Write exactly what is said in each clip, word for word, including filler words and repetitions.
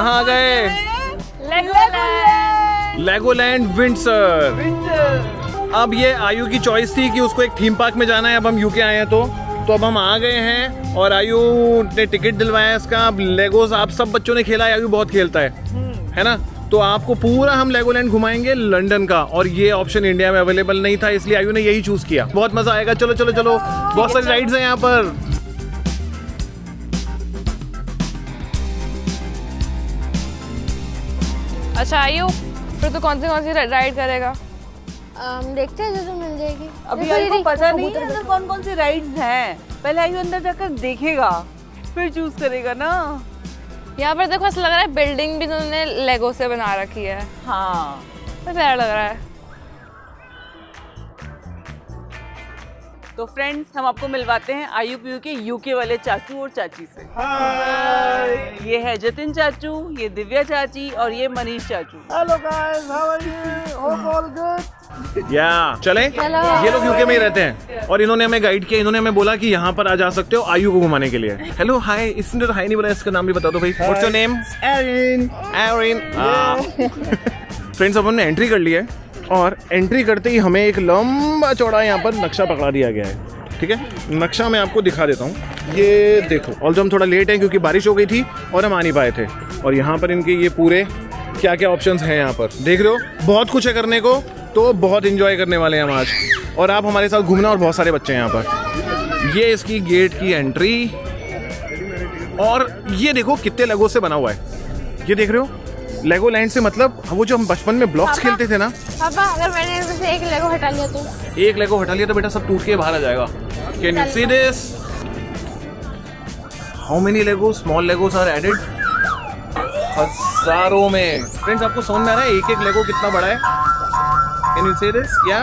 कहाँ आ गए? Legoland Legoland Windsor. अब ये आयु की चॉइस थी कि उसको एक थीम पार्क में जाना है। अब हम यूके आए हैं तो तो अब हम आ गए हैं और आयु ने टिकट दिलवाया इसका। अब लेगोज आप सब बच्चों ने खेला है, आयु बहुत खेलता है है ना, तो आपको पूरा हम लेगोलैंड घुमाएंगे लंदन का। और ये ऑप्शन इंडिया में अवेलेबल नहीं था, इसलिए आयु ने यही चूज किया। बहुत मजा आएगा, चलो चलो चलो। बहुत सारी राइड्स हैं यहाँ पर। अच्छा आयु, फिर तो कौन सी कौन सी राइड करेगा? um, देखते हैं जो जो मिल जाएगी। अभी आयु को पता नहीं है अंदर कौन कौन सी राइड्स हैं। पहले आयु अंदर जाकर देखेगा फिर चूज करेगा ना। यहाँ पर देखो ऐसा लग रहा है बिल्डिंग भी उन्होंने लेगो से बना रखी है। हाँ तो प्यारा लग रहा है। तो फ्रेंड्स हम आपको मिलवाते हैं आयु पीयू के यूके वाले चाचू और चाची से। हाय, ये है जतिन चाचू, ये दिव्या चाची और ये मनीष चाचू। Hello guys, how are you? Hope all good. या चलें, ये लोग यूके में ही रहते हैं और इन्होंने हमें गाइड किया। इन्होंने हमें बोला कि यहाँ पर आ जा सकते हो आयु को घुमाने के लिए। हेलो हाय, इसने तो हाय नहीं बोला, इसका नाम भी बता दो भाई। What's your name? Erin. Erin. Friends अपन ने एंट्री कर ली है और एंट्री करते ही हमें एक लंबा चौड़ा यहाँ पर नक्शा पकड़ा दिया गया है। ठीक है, नक्शा मैं आपको दिखा देता हूँ। ये देखो, ऑल्सो हम थोड़ा लेट हैं क्योंकि बारिश हो गई थी और हम आ नहीं पाए थे। और यहाँ पर इनके ये पूरे क्या क्या ऑप्शंस हैं यहाँ पर, देख रहे हो। बहुत कुछ है करने को, तो बहुत इन्जॉय करने वाले हैं हम आज। और आप हमारे साथ घूमना, और बहुत सारे बच्चे हैं यहाँ पर। ये इसकी गेट की एंट्री, और ये देखो कितने लेगो से बना हुआ है। ये देख रहे हो लेगोलैंड से, मतलब वो जो हम बचपन में ब्लॉक्स खेलते थे ना। पापा, अगर मैंने इनमें से एक लेगो हटा लिया तो एक लेगो हटा लिया तो बेटा सब टूट के बाहर आ जाएगा। Can you see this? How many Lego small Legos are added? हजारों में। फ्रेंड्स आपको समझ में आ रहा है एक एक लेगो कितना बड़ा है? Can you see this? या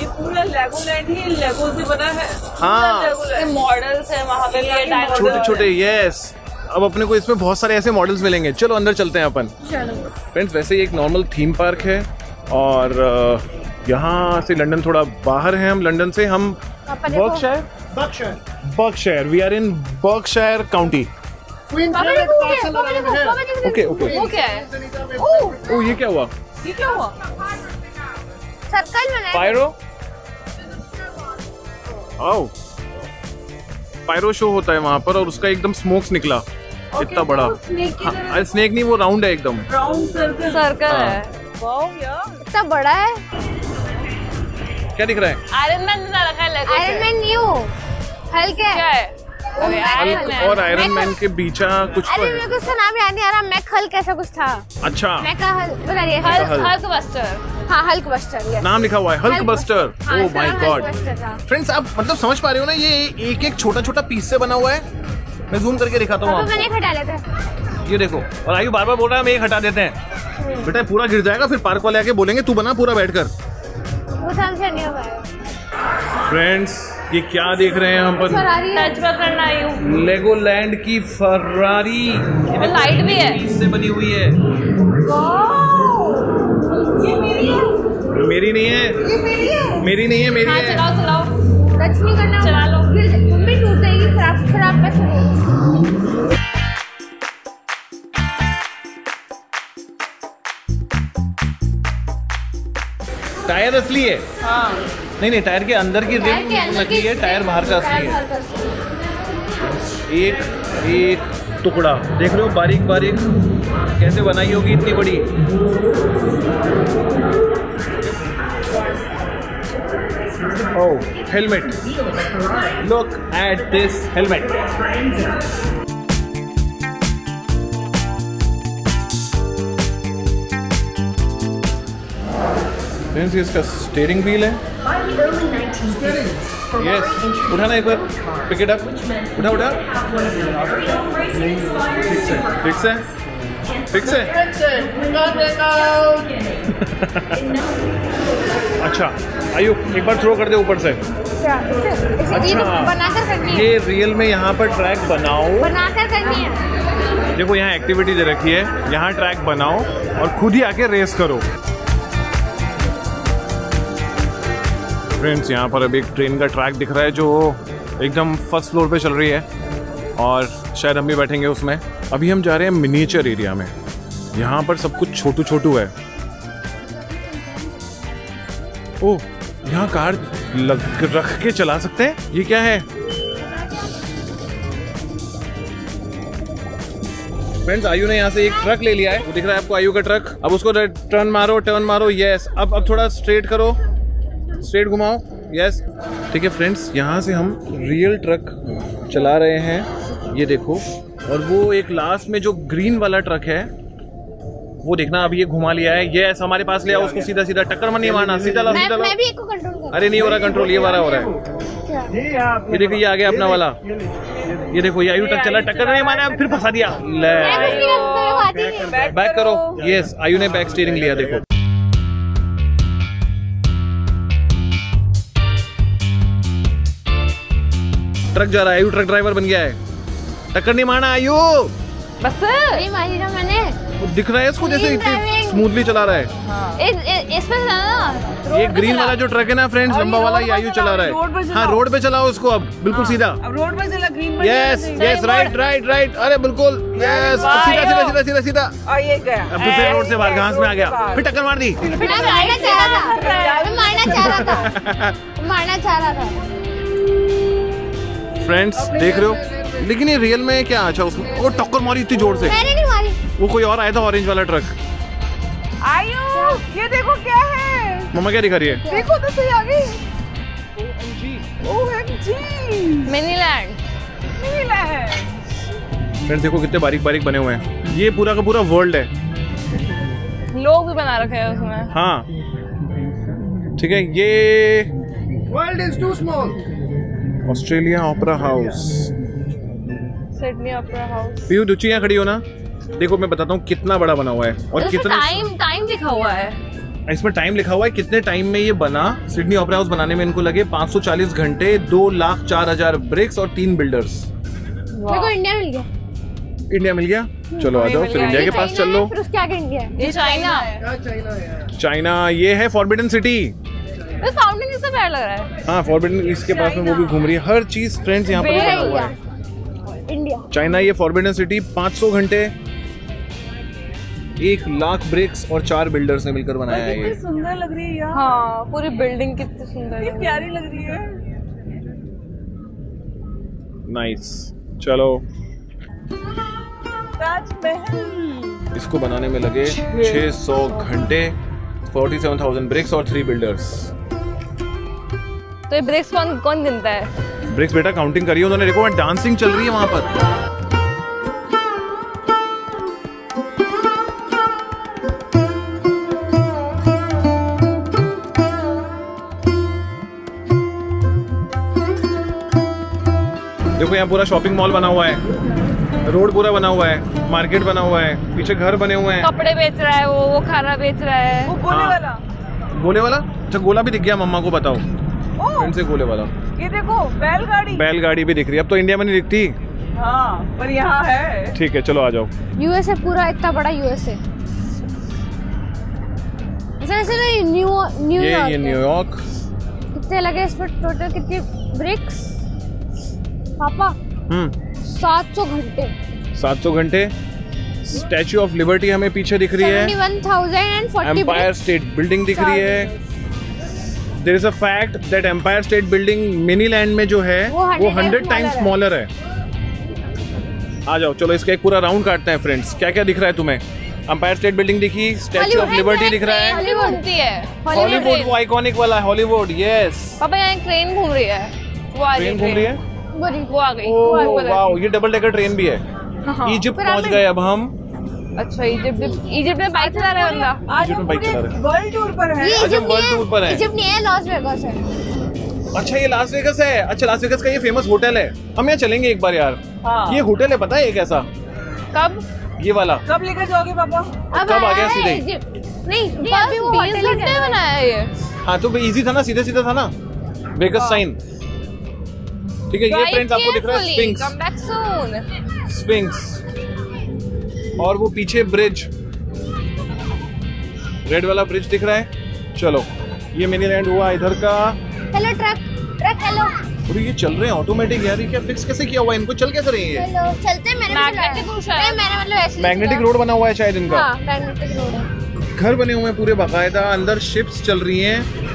ये पूरा लेगोलैंड ही लेगो से बना है। हाँ, मॉडल्स है वहाँ पे, छोटे छोटे। यस, अब अपने को इसमें बहुत सारे ऐसे मॉडल्स मिलेंगे। चलो अंदर चलते हैं अपन। फ्रेंड्स वैसे ही एक नॉर्मल थीम पार्क है और यहाँ से लंदन थोड़ा बाहर है। हम लंदन से हम Berkshire Berkshire Berkshire we are in Berkshire county. Okay okay, ओ ये क्या हुआ? ये क्या हुआ? सर्कल में पायरो आओ पायरो शो होता है वहाँ पर और उसका एकदम स्मोक्स निकला। Okay, इतना बड़ा स्नेक, हाँ, स्नेक नहीं, वो राउंड है एकदम, राउंड सर्कल सर्कल है। वाव यार, इतना बड़ा है। क्या दिख रहा है? आयरन मैन बना रखा है लेगो से। आयरन मैन न्यू हल्क है और आयरन मैन के बीचा कुछ तो है। अरे मेरे को उसका नाम याद नहीं आ रहा। मैक हल्क ऐसा कुछ था। अच्छा, मैक हल्क बता रही है। Hulk buster. हाँ, हल्क बस्टर नाम लिखा हुआ है। Hulk buster, oh my god. Friends आप मतलब समझ पा रहे हो ना, ये एक एक छोटा छोटा पीस से बना हुआ है। मैं जूम करके दिखाता हूँ आपको। मैंने एक हटा लेते हैं। ये देखो, और आयु बार बार बोल रहा है हम एक हटा देते हैं। बेटा पूरा गिर जाएगा, फिर पार्क वाले आके बोलेंगे तू बना पूरा बैठकर। वो समझ नहीं पाया। फ्रेंड्स ये क्या देख रहे हैं हम पर? तजुर्बा करना आयु। लेगोलैंड की फरारी लाइट भी है, से बनी हुई है। ये मेरी है। मेरी नहीं है, ये मेरी है। मेरी नहीं है, मेरी है। चलाओ चलाओ, टच नहीं करना, चला लो, मम्मी टूट जाएगी। खराब खराब पैसे। टायर असली है? हाँ। नहीं नहीं, टायर के अंदर की रिम लगी है, टायर बाहर का असली है। एक एक टुकड़ा देख रहे हो, बारीक बारीक कैसे बनाई होगी इतनी बड़ी। Oh, helmet. Look at this helmet. Friends, इसका steering wheel है. Yes. उठा ना एक बार. Pick it up. उठा उठा. Fix है. Fix है. Fix है. अच्छा आयु एक बार थ्रो कर दे ऊपर से। अच्छा बनाकर करनी है। ये रियल में यहाँ पर ट्रैक बनाओ, बनाकर करनी है। देखो यहाँ एक्टिविटी दे रखी है, यहाँ ट्रैक बनाओ और खुद ही आके रेस करो। फ्रेंड्स यहाँ पर अभी एक ट्रेन का ट्रैक दिख रहा है जो एकदम फर्स्ट फ्लोर पे चल रही है और शायद हम भी बैठेंगे उसमें। अभी हम जा रहे हैं मिनिएचर एरिया में, यहाँ पर सब कुछ छोटू छोटू है। ओह, यहाँ कार लग रख के चला सकते हैं? ये क्या है फ्रेंड्स? आयु ने यहाँ से एक ट्रक ले लिया है, वो दिख रहा है आपको आयु का ट्रक। अब उसको टर्न मारो टर्न मारो, यस। अब अब थोड़ा स्ट्रेट करो, स्ट्रेट घुमाओ, यस। ठीक है फ्रेंड्स, यहाँ से हम रियल ट्रक चला रहे हैं, ये देखो। और वो एक लास्ट में जो ग्रीन वाला ट्रक है वो देखना, अभी ये घुमा लिया है, यस। हमारे पास ले आओ उसको, सीधा सीधा टक्कर मत नहीं मारना, सीधा लाओ सीधा लाओ। अरे नहीं हो रहा कंट्रोल, ये वाला हो रहा है। ये देखो ये आ गया अपना वाला, ये देखो ये आयु तक चला, टक्कर नहीं मारा, फिर फंसा दिया। ले बैक करो, यस। आयु ने बैक स्टीयरिंग लिया, देखो। ट्रक जा रहा है, आयु ट्रक ड्राइवर बन गया है। टक्कर नहीं मारना आयु, बस नहीं मारी ना मैंने। दिख रहा है इसको जैसे स्मूथली चला रहा है। हाँ। ए, ए, इसमें ये ग्रीन वाला जो ट्रक है ना फ्रेंड्स, लंबा वाला, ये आयु चला रहा है। रोड पर, हाँ, रोड पे चलाओ उसको अब, बिल्कुल सीधा। अब रोड पे चला, ग्रीन पर। Yes yes, right right right, अरे बिल्कुल, यस। सीधा सीधा सीधा सीधा सीधा, और ये गया। अब फिर रोड से बाहर घास में आ गया, फिर टक्कर मार दी। मारना चाह रहा था, मारना चाह रहा था। फ्रेंड्स देख रहे हो, लेकिन ये रियल में क्या? अच्छा, उसमें वो टक्कर मारी इतनी जोर से, वो कोई और आया था ऑरेंज वाला ट्रक। आयु ये देखो क्या है, मम्मा क्या दिखा रही है? देखो तो सही, आगे मिनीलैंड। फिर देखो कितने बारीक बारीक बने हुए हैं, ये पूरा का पूरा वर्ल्ड है, लोग भी बना रखे हैं उसमें। हाँ ठीक है, ये world is too small. Australia opera house, Sydney opera house. पीयू दुचिया खड़ी हो ना, देखो मैं बताता हूँ कितना बड़ा बना हुआ है, और कितना टाइम टाइम लिखा हुआ है इसमें, टाइम लिखा हुआ है कितने टाइम में ये बना। सिडनी ओपेरा हाउस बनाने में इनको लगे पाँच सौ चालीस घंटे, दो लाख चार हजार ब्रिक्स और तीन बिल्डर्स। देखो इंडिया मिल गया, इंडिया मिल गया। चलो आ जाओ फिर इंडिया के पास, चल लो। फिर उसके आगे इंडिया है, ये चाइना है, चाइना। ये है फॉरबिडन सिटी, फाउंटेन इससे प्यारा लग रहा है। हाँ फॉरबिडन, इसके पास में वो भी घूम रही है, हर चीज फ्रेंड्स यहाँ पर बना हुआ है, इंडिया चाइना। ये फॉरबिडन सिटी, पाँच सौ घंटे, एक लाख ब्रिक्स और चार बिल्डर्स ने मिलकर बनाया है। कितनी सुंदर लग रही है यार। हाँ, पूरी बिल्डिंग कितनी सुंदर, कितनी प्यारी लग रही है। नाइस, चलो। ताजमहल, इसको बनाने में लगे छह सौ घंटे, सैंतालीस हज़ार ब्रिक्स और थ्री बिल्डर्स। तो ये ब्रिक्स कौन कौन गिनता है? ब्रिक्स बेटा काउंटिंग करिए उन्होंने, देखो डांसिंग चल रही है वहाँ पर। देखो यहाँ पूरा शॉपिंग मॉल बना हुआ है, रोड पूरा बना हुआ है, मार्केट बना हुआ है, पीछे घर बने हुए हैं। कपड़े बेच रहा है वो, वो खाना बेच रहा है, वो गोले हाँ। वाला गोले वाला, अच्छा गोला भी दिख गया, मम्मा को बताओ इनसे गोले वाला। ये देखो बैलगाड़ी, बैलगाड़ी भी दिख रही है, अब तो इंडिया में नहीं दिखती। हाँ, पर यहाँ है। ठीक है चलो आ जाओ। यूएसए पूरा इतना बड़ा यूएसए, न्यूयॉर्क कितने लगे इसमें टोटल, कितनी ब्रिक्स पापा? सात सौ घंटे, सात सौ घंटे। स्टैच्यू ऑफ लिबर्टी हमें पीछे दिख रही है, एम्पायर स्टेट बिल्डिंग दिख रही है। There is a fact that Empire State Building Miniland में जो है वो हंड्रेड टाइम्स स्मॉलर है। आ जाओ चलो इसका एक पूरा राउंड काटते हैं फ्रेंड्स, क्या क्या दिख रहा है तुम्हें? एम्पायर स्टेट बिल्डिंग दिखी, स्टैच्यू ऑफ लिबर्टी दिख रहा है, हॉलीवुड वो आइकॉनिक वाला, हॉलीवुड यस। पापा यहाँ ट्रेन घूम रही है, ट्रेन घूम रही है, वो आ गई। ओ वाओ, ये डबल डेकर ट्रेन भी है। हाँ। इजिप्ट पहुंच गए अब हम। अच्छा इजिप्ट, इजिप्ट में बाइक चला रहे हैं बंदा, आज हम बाइक चला रहे हैं, वर्ल्ड टूर पर है। ये इजिप्ट वर्ल्ड टूर पर है, इजिप्ट नहीं है, लॉस वेगास है। अच्छा ये लॉस वेगास है, अच्छा लॉस वेगास का ये फेमस होटल है, हम यहाँ चलेंगे एक बार यार। ये होटल है पता है कैसा? कब ये वाला कब लेकर जाओगे पापा? अब आ गया सीधे, नहीं अभी वो होटल किसने बनाया ये? हाँ तो इजी था ना, सीधा सीधा था ना, वेगास साइन। ठीक है ये फ्रेंड्स आपको दिख रहा है स्फिंक्स, स्फिंक्स, और वो पीछे ब्रिज, रेड वाला ब्रिज दिख रहा है। चलो ये मिनीलैंड हुआ इधर का। Hello truck, truck hello. अरे ये चल रहे हैं ऑटोमेटिक यार, ये क्या फिक्स कैसे किया हुआ है इनको, चल कैसे रहे हैं ये? चलते मैंने मैग्नेटिक रोड है, मैंने मतलब ऐसे मैग्नेटिक रोड बना हुआ है शायद इनका। हां मैग्नेटिक रोड है, घर बने हुए हैं पूरे बाकायदा, अंदर शिप्स चल रही हैं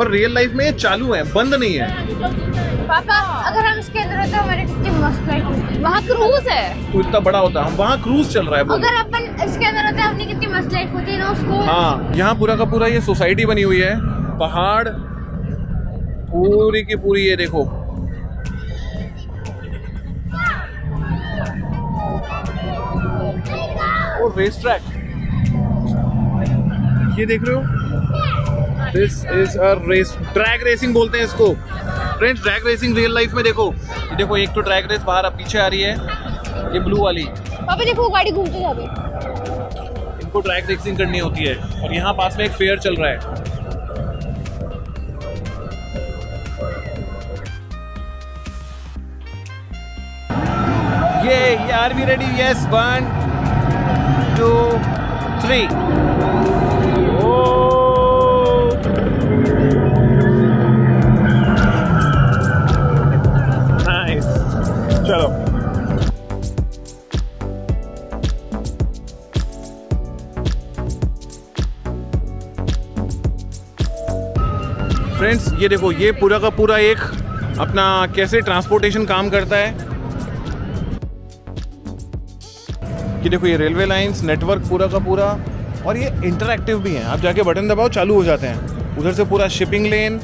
और रियल लाइफ में ये चालू है, बंद नहीं है। पापा अगर हम इसके अंदर होते हमारे कितनी मस्त लाइफ, वहां क्रूज है तो इतना बड़ा होता, हम वहां क्रूज चल रहा है। अगर अपन इसके अंदर होते हमने कितनी मस्त लाइफ होती ना उसको। हां यहां पूरा का पूरा ये सोसाइटी बनी हुई है, पहाड़ पूरी की पूरी, ये देखो और रेस ट्रैक ये देख रहे हो, this is a race, drag racing बोलते हैं इसको friends, drag racing real life में। देखो देखो एक तो ड्रैग रेस बाहर अब पीछे आ रही है ये ब्लू वाली, पापा देखो गाड़ी घूमते जा रही है, इनको ड्रैग रेसिंग करनी होती है। और यहाँ पास में एक फेयर चल रहा है, ये are we ready, yes one two three. Oh nice, चलो फ्रेंड्स ये देखो, ये पूरा का पूरा एक अपना कैसे ट्रांसपोर्टेशन काम करता है। ये देखो ये रेलवे लाइंस नेटवर्क पूरा का पूरा, और ये इंटरैक्टिव भी हैं, आप जाके बटन दबाओ चालू हो जाते हैं। उधर से पूरा शिपिंग लेन,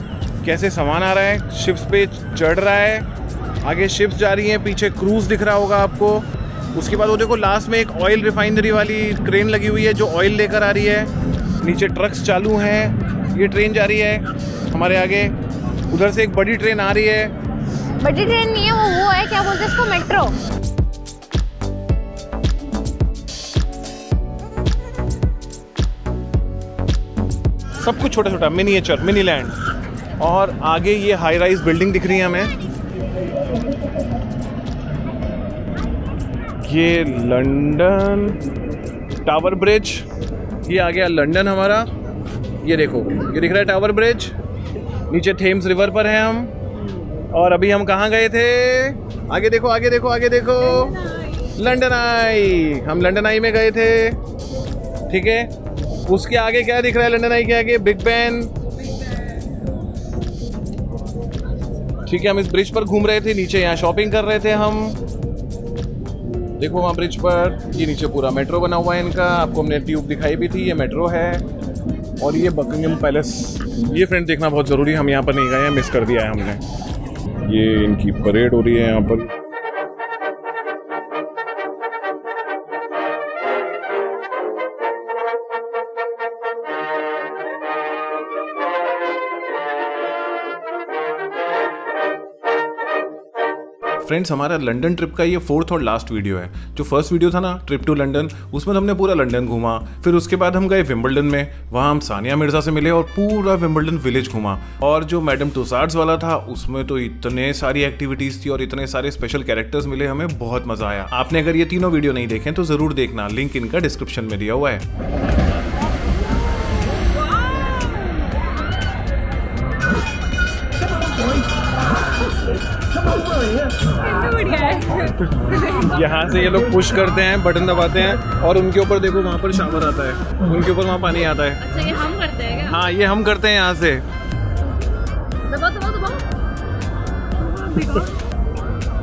कैसे सामान आ रहा है, शिप्स पे चढ़ रहा है, आगे शिप्स जा रही हैं, पीछे क्रूज़ दिख रहा होगा आपको। उसके बाद वो देखो लास्ट में एक ऑयल रिफाइनरी वाली ट्रेन लगी हुई है जो ऑयल लेकर आ रही है, नीचे ट्रक्स चालू हैं, ये ट्रेन जा रही है हमारे आगे। उधर से एक बड़ी ट्रेन आ रही है, बड़ी ट्रेन नहीं है वो वो है क्या बोलते हैं इसको, मेट्रो। सब कुछ छोटा छोटा, मिनिएचर मिनी लैंड। और आगे ये हाई राइज बिल्डिंग दिख रही है हमें, ये लंदन टावर ब्रिज, ये आ गया लंदन हमारा, ये देखो ये दिख रहा है टावर ब्रिज। नीचे थेम्स रिवर पर हैं हम, और अभी हम कहाँ गए थे, आगे देखो आगे देखो आगे देखो, लंदन आई, हम लंदन आई में गए थे ठीक है। उसके आगे क्या दिख रहा है लंदन आई के आगे, बिग बैन ठीक है। हम इस ब्रिज पर घूम रहे थे, नीचे यहाँ शॉपिंग कर रहे थे हम, देखो वहाँ ब्रिज पर। ये नीचे पूरा मेट्रो बना हुआ है इनका, आपको हमने ट्यूब दिखाई भी थी, ये मेट्रो है। और ये बकिंघम पैलेस, ये फ्रेंड देखना बहुत ज़रूरी है, हम यहाँ पर नहीं गए हैं, मिस कर दिया है हमने। ये इनकी परेड हो रही है यहाँ पर, फ्रेंड्स हमारा लंदन ट्रिप का ये फोर्थ और लास्ट वीडियो है। जो फर्स्ट वीडियो था ना ट्रिप टू लंदन, उसमें हमने पूरा लंदन घूमा, फिर उसके बाद हम गए विंबलडन में, वहाँ हम सानिया मिर्जा से मिले और पूरा विंबलडन विलेज घूमा। और जो मैडम टुसाड्स वाला था उसमें तो इतने सारी एक्टिविटीज़ थी और इतने सारे स्पेशल कैरेक्टर्स मिले, हमें बहुत मज़ा आया। आपने अगर ये तीनों वीडियो नहीं देखें तो ज़रूर देखना, लिंक इनका डिस्क्रिप्शन में दिया हुआ है। यहाँ से ये लोग पुश करते हैं, बटन दबाते हैं और उनके ऊपर देखो वहाँ पर शावर आता है, उनके ऊपर वहाँ पानी आता है। अच्छा ये हम करते हैं क्या? हाँ ये हम करते हैं यहाँ से, दबाओ दबाओ दबाओ,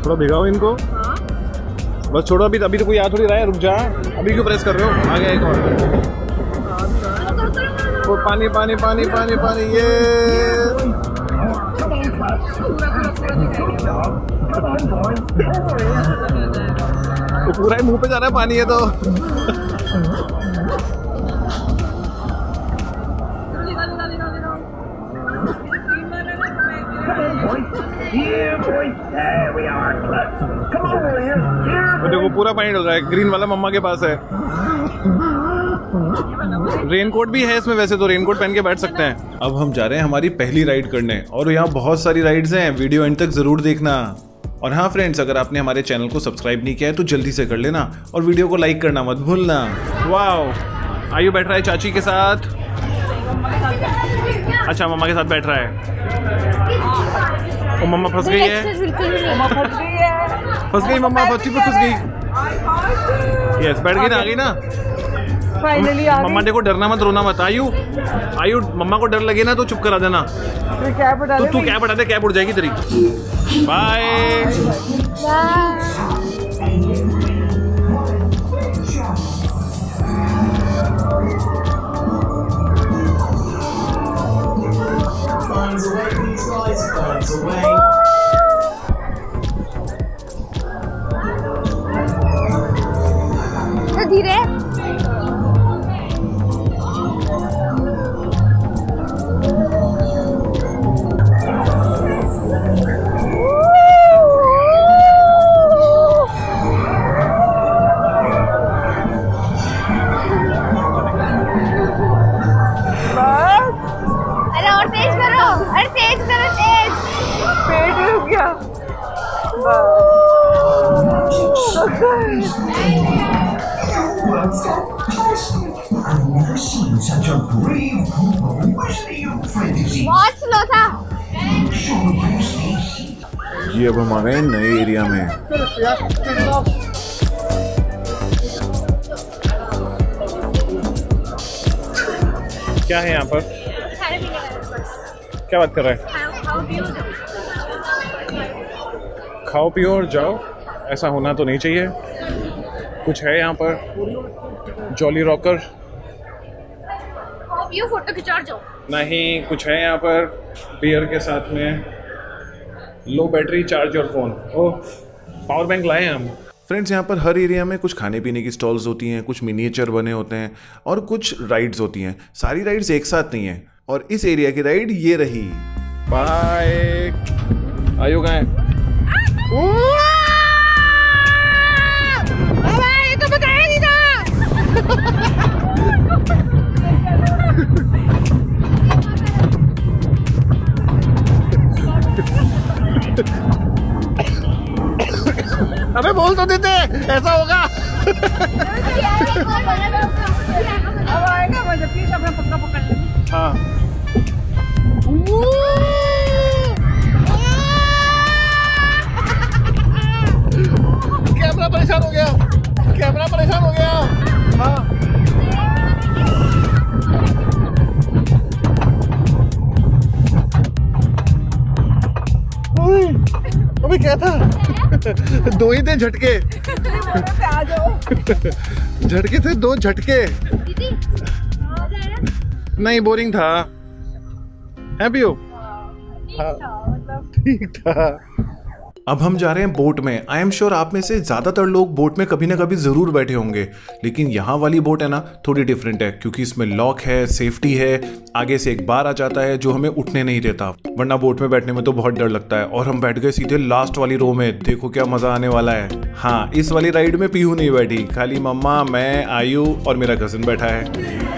थोड़ा भिगाओ इनको। हाँ? बस छोड़ो, अभी अभी तो कोई आ थोड़ी रहा है, रुक जा, अभी क्यों प्रेस कर रहे हो, आ गया एक और पानी पानी पानी पानी पानी, ये तो पूरा ही मुंह पे जा रहा है पानी है तो। देखो पूरा पानी डल रहा है, ग्रीन वाला मम्मा के पास है। रेनकोट भी है इसमें, वैसे तो रेनकोट पहन के बैठ सकते हैं। अब हम जा रहे हैं हमारी पहली राइड करने, और यहाँ बहुत सारी राइड्स हैं, वीडियो एंड तक जरूर देखना। और हाँ फ्रेंड्स, अगर आपने हमारे चैनल को सब्सक्राइब नहीं किया है तो जल्दी से कर लेना, और वीडियो को लाइक करना मत भूलना। वाओ आयु बैठ रहा है चाची के साथ। अच्छा मम्मा के साथ बैठ रहा है। और मम्मा फंस गई है, फंस गई मम्मा, बच्ची पे फंस गई। यस बैठ गई ना, आ गई ना फाइनली। मम्मा देखो डरना मत, रोना मत। आयु आयु मम्मा को डर लगे ना तो चुप करा देना। तो तू कैब हटा दे, कैब उड़ जाएगी तेरी। बाय। धीरे जी। अब हम आ गए नए एरिया में। क्या है यहाँ पर? क्या बात कर रहे हैं? खाओ पियो और जाओ, ऐसा होना तो नहीं चाहिए। कुछ है यहाँ पर जॉली रॉकर। ये फोटो खिंचा जाओ। नहीं कुछ है यहाँ पर बियर के साथ में low battery charger phone. Oh power bank लाए हम। फ्रेंड्स यहाँ पर हर एरिया में कुछ खाने पीने की स्टॉल्स होती हैं, कुछ मिनिएचर बने होते हैं और कुछ राइड्स होती हैं। सारी राइड्स एक साथ नहीं है और इस एरिया की राइड ये रही। बाय। आयु कहाँ है? अबे बोल तो देते, ऐसा होगा। अब आएगा मज़ा, प्लीज अपना पक्का पकड़ ले। हाँ। कैमरा परेशान हो गया, कैमरा परेशान हो गया। हाँ। अबे क्या था? दो ही थे झटके। आ जाओ। झटके थे दो झटके। नहीं बोरिंग था। हैप्पी हो? ठीक था। अब हम जा रहे हैं बोट में। आई एम श्योर आप में से ज्यादातर लोग बोट में कभी ना कभी जरूर बैठे होंगे, लेकिन यहाँ वाली बोट है ना थोड़ी डिफरेंट है क्योंकि इसमें लॉक है, सेफ्टी है, आगे से एक बार आ जाता है जो हमें उठने नहीं देता, वरना बोट में बैठने में तो बहुत डर लगता है। और हम बैठ गए सीधे लास्ट वाली रो में। देखो क्या मजा आने वाला है। हाँ इस वाली राइड में पीहू नहीं बैठी, खाली मम्मा, मैं, आयु और मेरा कजिन बैठा है।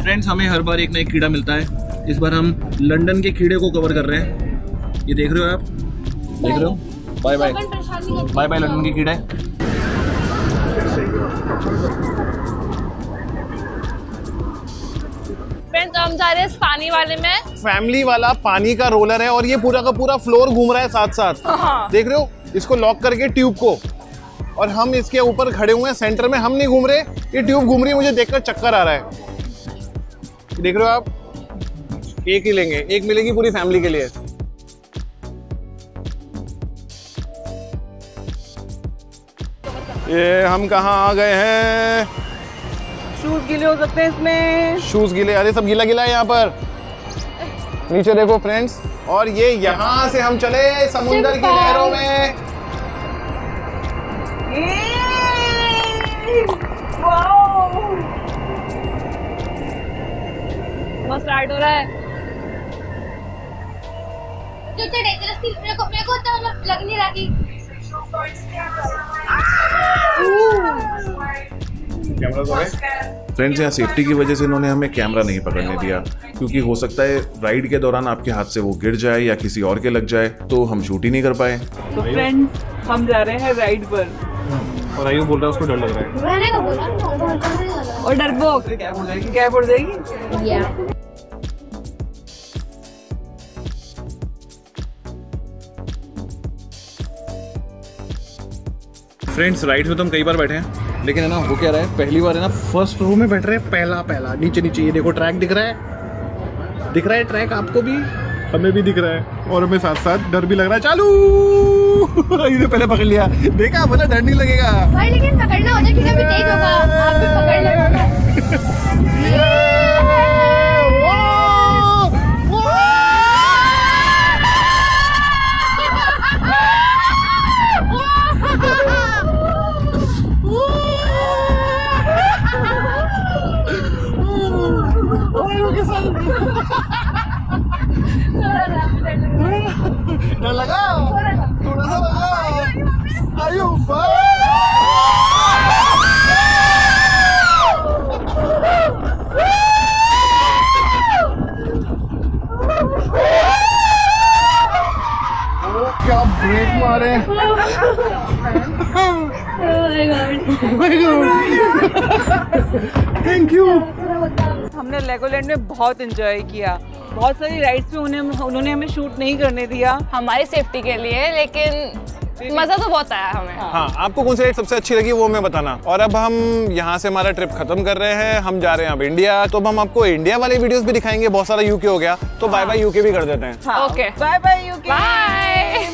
फ्रेंड्स हमें हर बार एक ना एक कीड़ा मिलता है। इस बार हम लंदन के कीड़े को कवर कर रहे हैं। ये देख रहे हो आप, देख रहे हो। Bye bye bye bye London के कीड़े। फ्रेंड्स हम जा रहे हैं पानी वाले में। फैमिली वाला पानी का रोलर है और ये पूरा का पूरा फ्लोर घूम रहा है साथ साथ। हाँ। देख रहे हो इसको लॉक करके ट्यूब को, और हम इसके ऊपर खड़े हुए हैं सेंटर में। हम नहीं घूम रहे, ये ट्यूब घूम रही है। मुझे देखकर चक्कर आ रहा है। देख रहे हो आप। एक ही लेंगे, एक मिलेगी पूरी फैमिली के लिए। ये हम कहाँ आ गए हैं? शूज गीले हो सकते हैं इसमें। शूज गीले, अरे सब गीला गीला है यहाँ पर। नीचे देखो फ्रेंड्स। और ये यहाँ से हम चले समुंदर की लहरों में। बस स्टार्ट हो रहा है। जो तो डेंजरस थी, मेरे को मेरे को तो लग नहीं रहा कि कैमरा तो है। फ्रेंड्स यहाँ सेफ्टी की वजह से इन्होंने हमें कैमरा नहीं पकड़ने दिया, क्योंकि हो सकता है राइड के दौरान आपके हाथ से वो गिर जाए या किसी और के लग जाए, तो हम शूट ही नहीं कर पाए। तो फ्रेंड्स हम जा रहे हैं राइड पर, और आयु बोल रहा है उसको डर लग रहा है बोला, और डरपोक क्या बोल जाएगी क्या बोल जाएगी या। फ्रेंड्स राइड में तो हम कई बार बैठे हैं, लेकिन है ना वो क्या रहा है, पहली बार है ना फर्स्ट रो में बैठ रहे हैं, पहला पहला नीचे नीचे। ये देखो ट्रैक दिख रहा है, दिख रहा है ट्रैक आपको भी, हमें भी दिख रहा है, और हमें साथ साथ डर भी लग रहा है। चालू इन्हें पहले पकड़ लिया, देखा बोला डर नहीं लगेगा भाई, लेकिन पकड़ना होता है, ठीक है टेक होगा, आप भी पकड़ लेना। Thank you. हमने लेगोलैंड में बहुत एंजॉय किया, बहुत सारी राइड्स पे उन्होंने हमें शूट नहीं करने दिया हमारी सेफ्टी के लिए, लेकिन मजा तो बहुत आया हमें। हाँ, आपको कौन सी राइड सबसे अच्छी लगी वो हमें बताना। और अब हम यहाँ से हमारा ट्रिप खत्म कर रहे हैं, हम जा रहे हैं अब इंडिया, तो अब हम आपको इंडिया वाले वीडियोस भी दिखाएंगे। बहुत सारा यूके हो गया, तो बाय बाय यूके भी कर देते हैं। Okay bye bye UK.